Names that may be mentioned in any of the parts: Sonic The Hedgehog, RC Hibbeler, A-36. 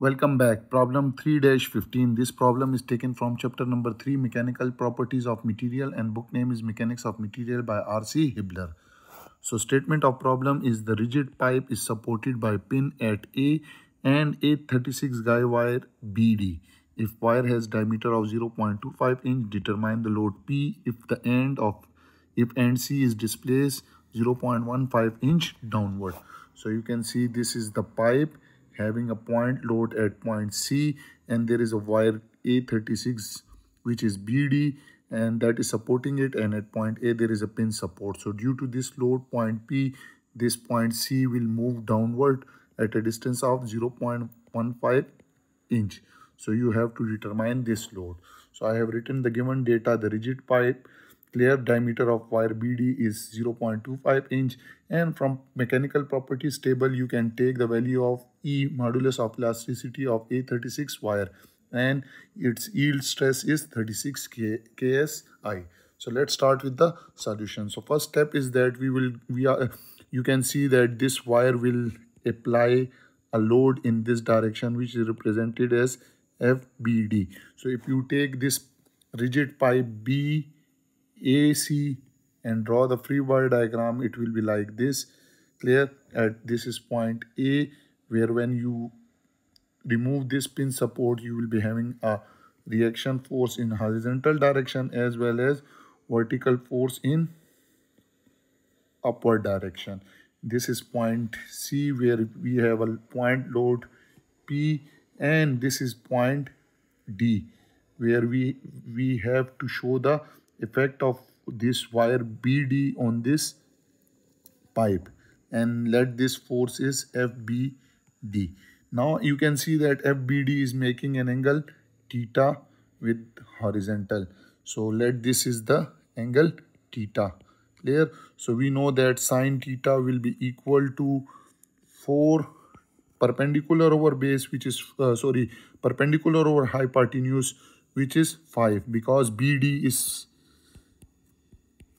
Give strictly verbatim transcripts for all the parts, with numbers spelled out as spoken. Welcome back. Problem three dash fifteen. This problem is taken from chapter number three, Mechanical Properties of Material, and book name is Mechanics of Material by R C Hibbeler. So statement of problem is the rigid pipe is supported by pin at A and a thirty-six guy wire B D. If wire has diameter of zero point two five inch, determine the load P if the end of if end C is displaced zero point one five inch downward. So you can see this is the pipe having a point load at point C, and there is a wire A thirty-six which is B D and that is supporting it, and at point A there is a pin support. So due to this load point P, this point C will move downward at a distance of zero point one five inch. So you have to determine this load. So I have written the given data. The rigid pipe clear diameter of wire B D is zero point two five inch, and from mechanical properties table you can take the value of E, modulus of elasticity of A thirty-six wire, and its yield stress is thirty-six K S I. So let's start with the solution. So first step is that we will we are you can see that this wire will apply a load in this direction, which is represented as F B D. So if you take this rigid pipe B A C and draw the free wire diagram, it will be like this. Clear? At this is point A, where when you remove this pin support, you will be having a reaction force in horizontal direction as well as vertical force in upward direction. This is point C, where we have a point load P, and this is point D, where we we have to show the effect of this wire B D on this pipe, and let this force is F B D. Now you can see that F B D is making an angle theta with horizontal. So let this is the angle theta. Clear? So we know that sine theta will be equal to four perpendicular over base, which is uh, sorry perpendicular over hypotenuse, which is five, because B D is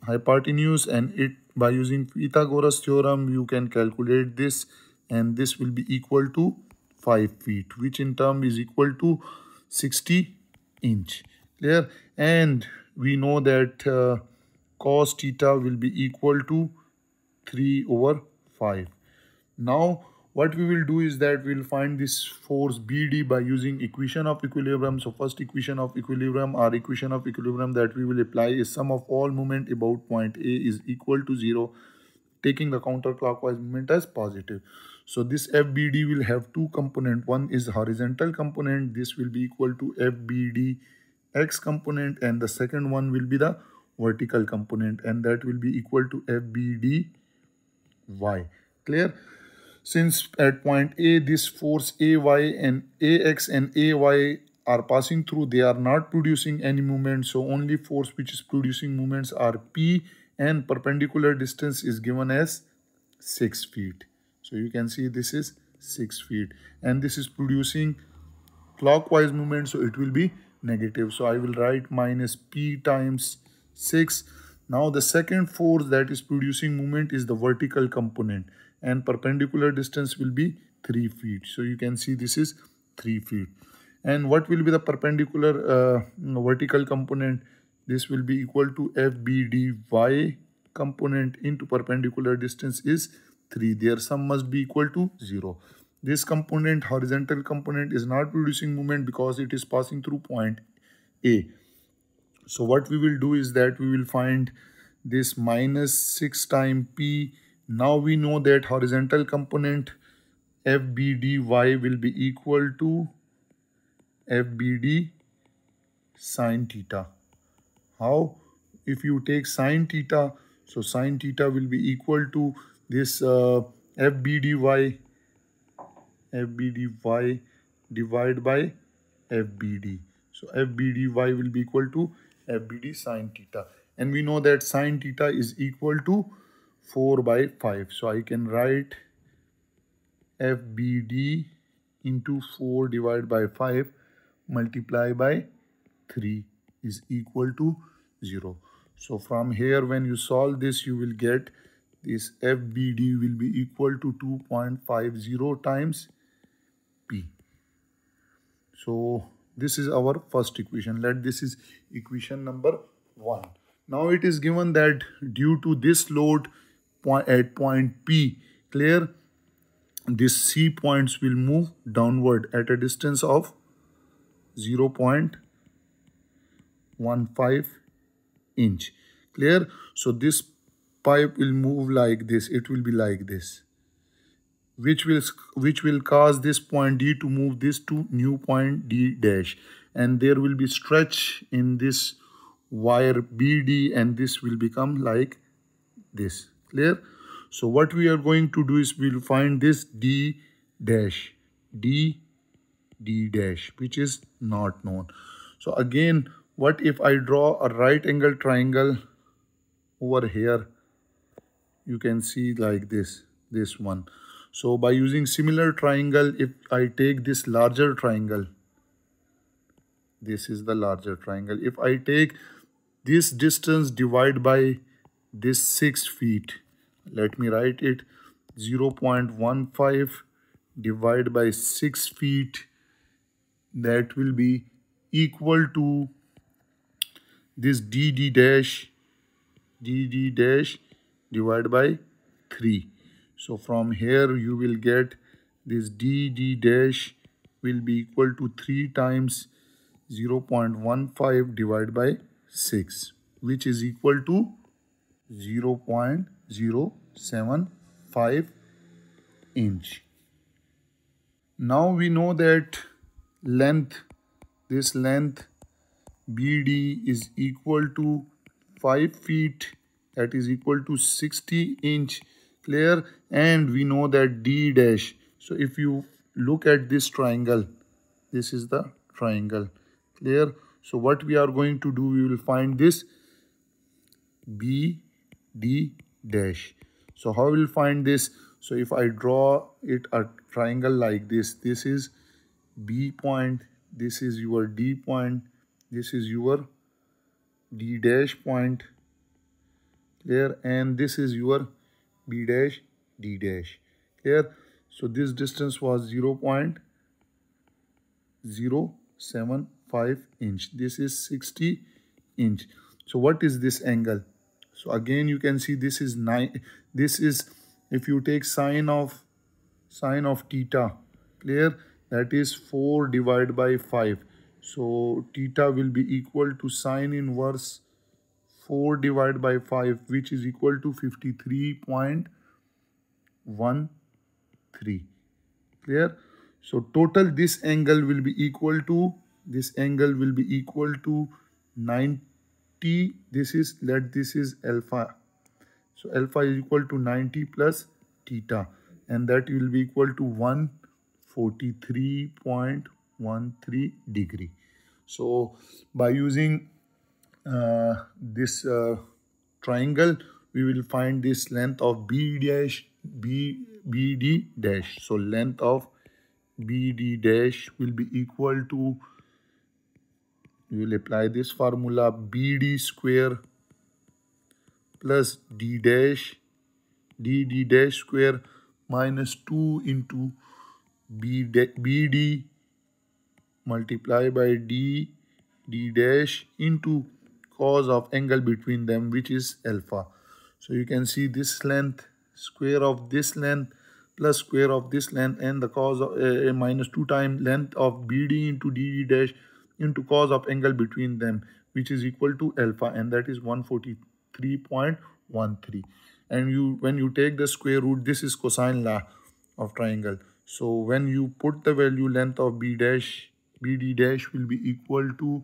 hypotenuse, and it by using Pythagoras theorem you can calculate this, and this will be equal to five feet, which in turn is equal to sixty inch. Clear? And we know that uh, cos theta will be equal to three over five. Now what we will do is that we will find this force B D by using equation of equilibrium. So first equation of equilibrium, our equation of equilibrium that we will apply is sum of all moment about point A is equal to zero, taking the counterclockwise moment as positive. So this F B D will have two components. One is horizontal component. This will be equal to F B D X component, and the second one will be the vertical component, and that will be equal to F B D Y. Clear? Since at point A this force A Y and A X and A Y are passing through, they are not producing any movement, so only force which is producing movements are P, and perpendicular distance is given as six feet. So you can see this is six feet, and this is producing clockwise movement, so it will be negative. So I will write minus P times six. Now the second force that is producing movement is the vertical component, and perpendicular distance will be three feet. So you can see this is three feet. And what will be the perpendicular uh, vertical component? This will be equal to F B D Y component into perpendicular distance is three. Their sum must be equal to zero. This component, horizontal component, is not producing movement because it is passing through point A. So what we will do is that we will find this minus six times P. Now we know that horizontal component F B D Y will be equal to F B D sine theta. How? If you take sine theta, so sine theta will be equal to this uh, F B D Y F B D Y divided by F B D. So F B D Y will be equal to F B D sine theta. And we know that sine theta is equal to four by five. So I can write F B D into four divided by five multiplied by three is equal to zero. So from here, when you solve this, you will get this F B D will be equal to two point five zero times P. So this is our first equation. Let this is equation number one. Now it is given that due to this load at point P, clear, this C points will move downward at a distance of zero point one five inch. Clear? So this pipe will move like this. It will be like this, which will which will cause this point D to move this to new point D dash, and there will be stretch in this wire B D, and this will become like this. Clear? So what we are going to do is we'll find this D dash, D, D dash, which is not known. So again, what if I draw a right angle triangle over here? You can see like this, this one. So by using similar triangle, if I take this larger triangle, this is the larger triangle. If I take this distance divided by this six feet, let me write it, zero point one five divided by six feet, that will be equal to this D D dash, D D dash divided by three. So from here you will get this D D dash will be equal to three times zero point one five divided by six, which is equal to zero point zero seven five inch. Now we know that length, this length B D is equal to five feet, that is equal to sixty inch. Clear? And we know that D dash, so if you look at this triangle, this is the triangle. Clear? So what we are going to do, we will find this B D dash. So how we'll find this? So if I draw it a triangle like this, this is B point, this is your D point, this is your D dash point. Clear? And this is your B dash D dash. Clear? So this distance was zero point zero seven five inch. This is sixty inch. So what is this angle? So again you can see this is nine. This is, if you take sine of sine of theta, clear, that is four divided by five. So theta will be equal to sine inverse four divided by five, which is equal to fifty-three point one three. Clear? So total this angle will be equal to, this angle will be equal to ninety. This is, let this is alpha. So alpha is equal to ninety plus theta, and that will be equal to one hundred forty-three point one three degree. So by using uh, this uh, triangle, we will find this length of B dash, B, BD dash. So length of B D dash will be equal to, you will apply this formula, B D square plus D dash, D D dash square minus two into B D multiplied by D, D dash into cos of angle between them, which is alpha. So you can see this length, square of this length plus square of this length, and the cos of uh, minus two times length of B D into D D dash into cos of angle between them, which is equal to alpha, and that is one hundred forty-three point one three. And you, when you take the square root, this is cosine law of triangle. So when you put the value, length of B dash, B D dash will be equal to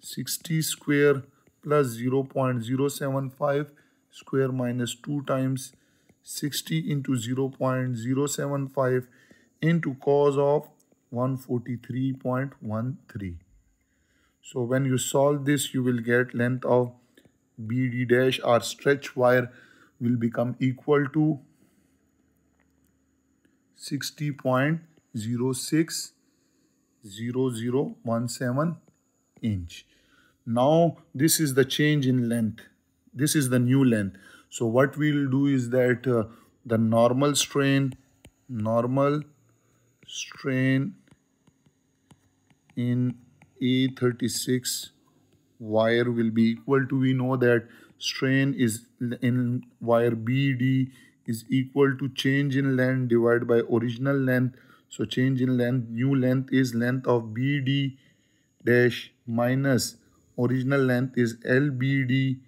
sixty square plus zero point zero seven five square minus two times sixty into zero point zero seven five into cos of one hundred forty-three point one three. So when you solve this, you will get length of B D dash or stretch wire will become equal to sixty point zero six zero zero one seven inch. Now this is the change in length. This is the new length. So what we will do is that uh, the normal strain, normal strain in A thirty-six wire will be equal to, we know that strain is in wire B D is equal to change in length divided by original length. So change in length, new length is length of B D dash minus original length is L B D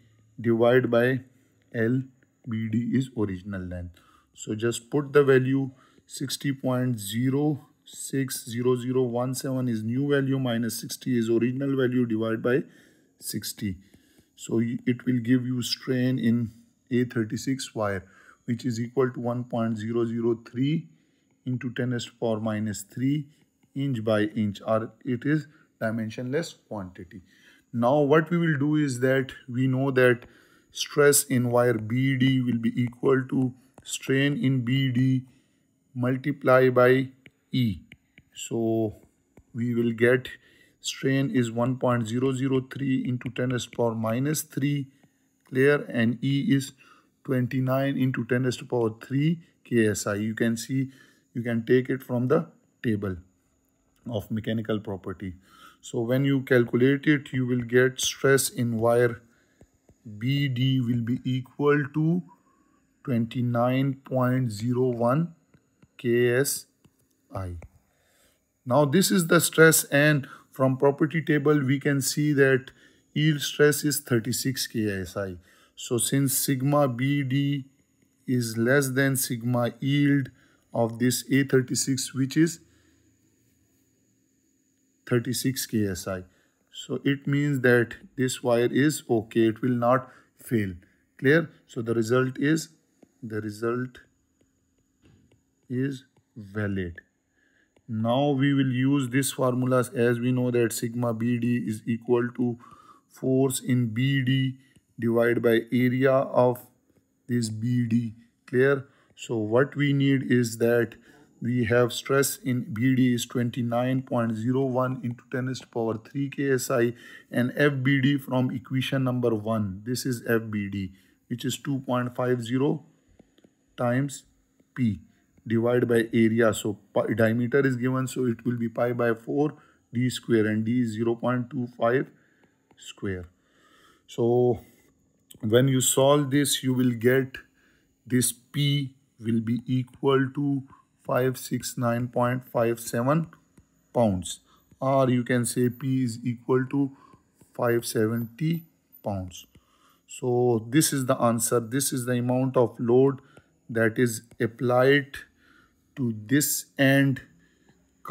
divided by L B D is original length. So just put the value sixty point zero six zero zero one seven is new value minus sixty is original value divided by sixty. So it will give you strain in A thirty-six wire, which is equal to one point zero zero three into ten to the power minus three inch by inch, or it is dimensionless quantity. Now what we will do is that we know that stress in wire B D will be equal to strain in B D multiply by E. So we will get strain is one point zero zero three into ten to the power minus three, clear, and E is twenty-nine into ten to the power three K S I. You can see, you can take it from the table of mechanical property. So when you calculate it, you will get stress in wire B D will be equal to twenty-nine point zero one K S I. Now this is the stress, and from property table we can see that yield stress is thirty-six K S I. So since sigma B D is less than sigma yield of this A thirty-six, which is thirty-six K S I. So it means that this wire is okay, it will not fail. Clear? So the result is, the result is valid. Now we will use this formula, as we know that sigma B D is equal to force in B D divided by area of this B D. Clear? So what we need is that we have stress in B D is twenty-nine point zero one into ten to the power three K S I, and F B D from equation number one. This is F B D, which is two point five zero times P divided by area. So pi, diameter is given, so it will be pi by four D square, and D is zero point two five square. So when you solve this, you will get this P will be equal to five sixty-nine point five seven pounds, or you can say P is equal to five seventy pounds. So this is the answer. This is the amount of load that is applied to this end,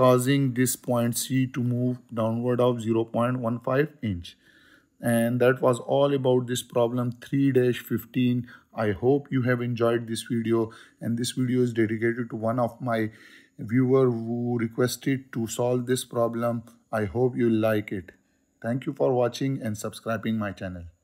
causing this point C to move downward of zero point one five inch. And that was all about this problem three dash fifteen. I hope you have enjoyed this video, and this video is dedicated to one of my viewers who requested to solve this problem. I hope you like it. Thank you for watching and subscribing my channel.